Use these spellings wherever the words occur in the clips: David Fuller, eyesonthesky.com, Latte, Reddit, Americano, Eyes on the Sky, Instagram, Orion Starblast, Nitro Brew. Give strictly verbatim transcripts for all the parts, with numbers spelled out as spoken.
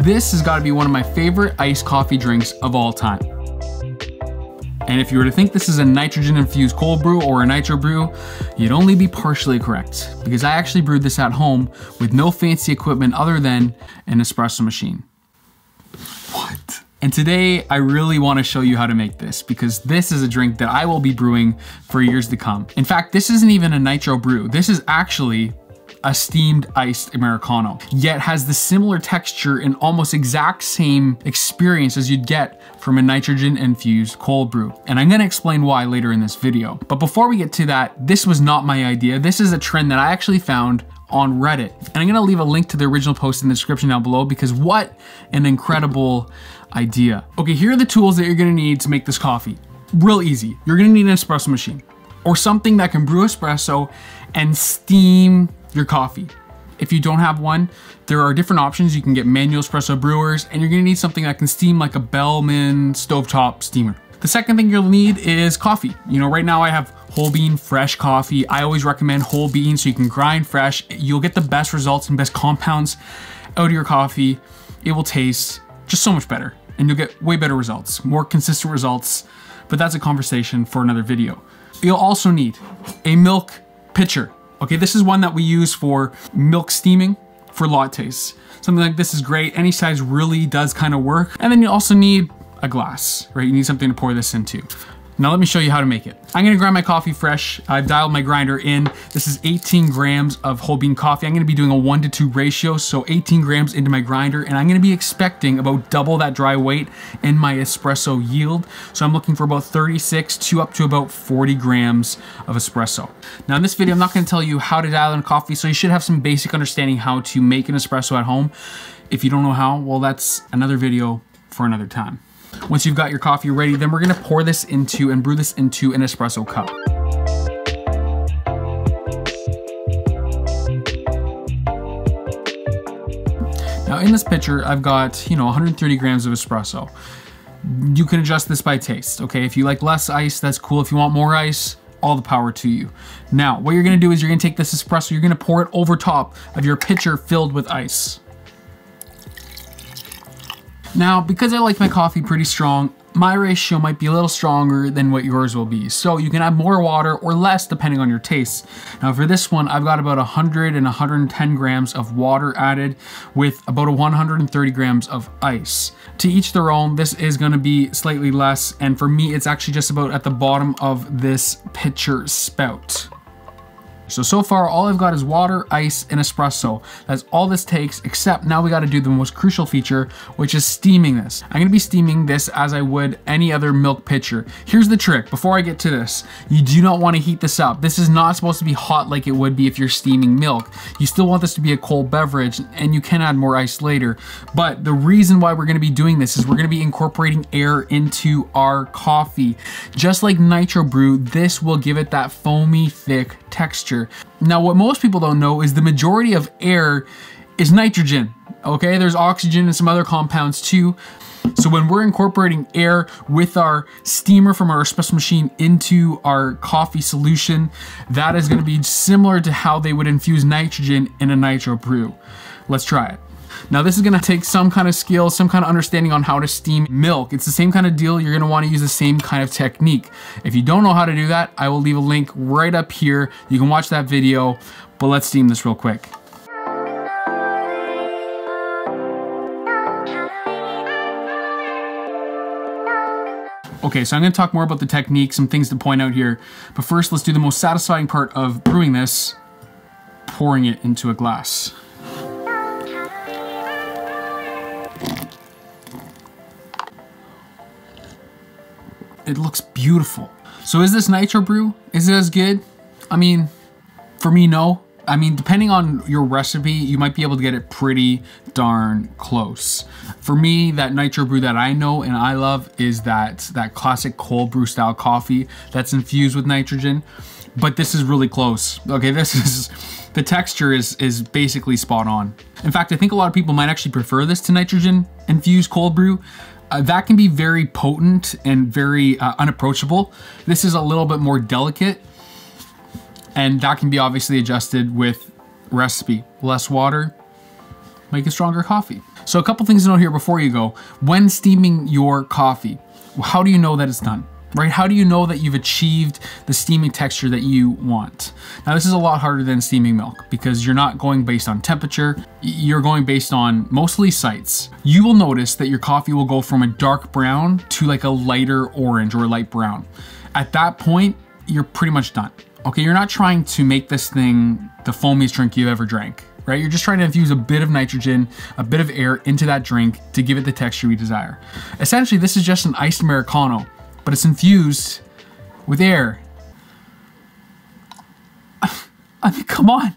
This has got to be one of my favorite iced coffee drinks of all time. And if you were to think this is a nitrogen-infused cold brew or a nitro brew, you'd only be partially correct, because I actually brewed this at home with no fancy equipment other than an espresso machine. What? And today, I really want to show you how to make this, because this is a drink that I will be brewing for years to come. In fact, this isn't even a nitro brew. This is actually a steamed iced Americano, yet has the similar texture and almost exact same experience as you'd get from a nitrogen infused cold brew. And I'm gonna explain why later in this video. But before we get to that, this was not my idea. This is a trend that I actually found on Reddit. And I'm gonna leave a link to the original post in the description down below, because what an incredible idea. Okay, here are the tools that you're gonna need to make this coffee. Real easy. You're gonna need an espresso machine or something that can brew espresso and steam your coffee. If you don't have one, there are different options. You can get manual espresso brewers, and you're gonna need something that can steam like a Bellman stovetop steamer. The second thing you'll need is coffee. You know, right now I have whole bean fresh coffee. I always recommend whole beans so you can grind fresh. You'll get the best results and best compounds out of your coffee. It will taste just so much better, and you'll get way better results, more consistent results, but that's a conversation for another video. You'll also need a milk pitcher. Okay, this is one that we use for milk steaming for lattes. Something like this is great. Any size really does kind of work. And then you also need a glass, right? You need something to pour this into. Now let me show you how to make it. I'm gonna grind my coffee fresh. I've dialed my grinder in. This is eighteen grams of whole bean coffee. I'm gonna be doing a one to two ratio, so eighteen grams into my grinder, and I'm gonna be expecting about double that dry weight in my espresso yield. So I'm looking for about thirty-six to up to about forty grams of espresso. Now in this video, I'm not gonna tell you how to dial in coffee, so you should have some basic understanding how to make an espresso at home. If you don't know how, well, that's another video for another time. Once you've got your coffee ready, then we're gonna pour this into and brew this into an espresso cup. Now in this pitcher, I've got, you know, one hundred thirty grams of espresso. You can adjust this by taste, okay? If you like less ice, that's cool. If you want more ice, all the power to you. Now, what you're gonna do is you're gonna take this espresso, you're gonna pour it over top of your pitcher filled with ice. Now, because I like my coffee pretty strong, my ratio might be a little stronger than what yours will be. So you can add more water or less depending on your tastes. Now for this one, I've got about one hundred and one hundred ten grams of water added with about one hundred thirty grams of ice. To each their own, this is gonna be slightly less. And for me, it's actually just about at the bottom of this pitcher spout. So, so far, all I've got is water, ice, and espresso. That's all this takes, except now we gotta do the most crucial feature, which is steaming this. I'm gonna be steaming this as I would any other milk pitcher. Here's the trick, before I get to this, you do not wanna heat this up. This is not supposed to be hot like it would be if you're steaming milk. You still want this to be a cold beverage, and you can add more ice later. But the reason why we're gonna be doing this is we're gonna be incorporating air into our coffee. Just like Nitro Brew, this will give it that foamy, thick texture. Now, what most people don't know is the majority of air is nitrogen, okay? There's oxygen and some other compounds too. So when we're incorporating air with our steamer from our espresso machine into our coffee solution, that is gonna be similar to how they would infuse nitrogen in a nitro brew. Let's try it. Now this is gonna take some kind of skill, some kind of understanding on how to steam milk. It's the same kind of deal. You're gonna wanna use the same kind of technique. If you don't know how to do that, I will leave a link right up here. You can watch that video, but let's steam this real quick. Okay, so I'm gonna talk more about the technique, some things to point out here. But first, let's do the most satisfying part of brewing this, pouring it into a glass. It looks beautiful. So is this nitro brew? Is it as good? I mean, for me, no. I mean, depending on your recipe, you might be able to get it pretty darn close. For me, that nitro brew that I know and I love is that, that classic cold brew style coffee that's infused with nitrogen, but this is really close. Okay, this is, the texture is, is basically spot on. In fact, I think a lot of people might actually prefer this to nitrogen infused cold brew. Uh, that can be very potent and very uh, unapproachable. This is a little bit more delicate, and that can be obviously adjusted with recipe. Less water, make a stronger coffee. So a couple things to note here before you go. When steaming your coffee, how do you know that it's done? Right? How do you know that you've achieved the steaming texture that you want? Now, this is a lot harder than steaming milk because you're not going based on temperature. You're going based on mostly sights. You will notice that your coffee will go from a dark brown to like a lighter orange or a light brown. At that point, you're pretty much done. Okay, you're not trying to make this thing the foamiest drink you've ever drank, right? You're just trying to infuse a bit of nitrogen, a bit of air into that drink to give it the texture we desire. Essentially, this is just an iced Americano, but it's infused with air. I mean, come on.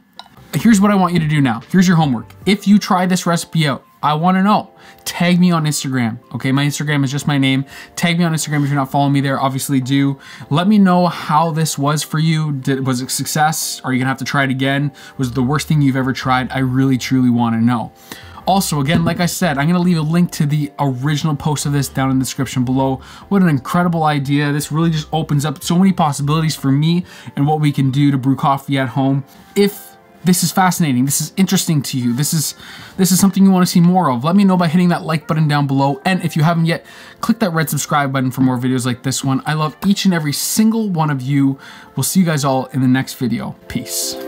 Here's what I want you to do now. Here's your homework. If you try this recipe out, I wanna know. Tag me on Instagram, okay? My Instagram is just my name. Tag me on Instagram if you're not following me there, obviously do. Let me know how this was for you. Did, was it a success? Are you gonna have to try it again? Was it the worst thing you've ever tried? I really, truly wanna know. Also, again, like I said, I'm gonna leave a link to the original post of this down in the description below. What an incredible idea. This really just opens up so many possibilities for me and what we can do to brew coffee at home. If this is fascinating, this is interesting to you, this is this is something you want to see more of, let me know by hitting that like button down below. And if you haven't yet, click that red subscribe button for more videos like this one. I love each and every single one of you. We'll see you guys all in the next video. Peace.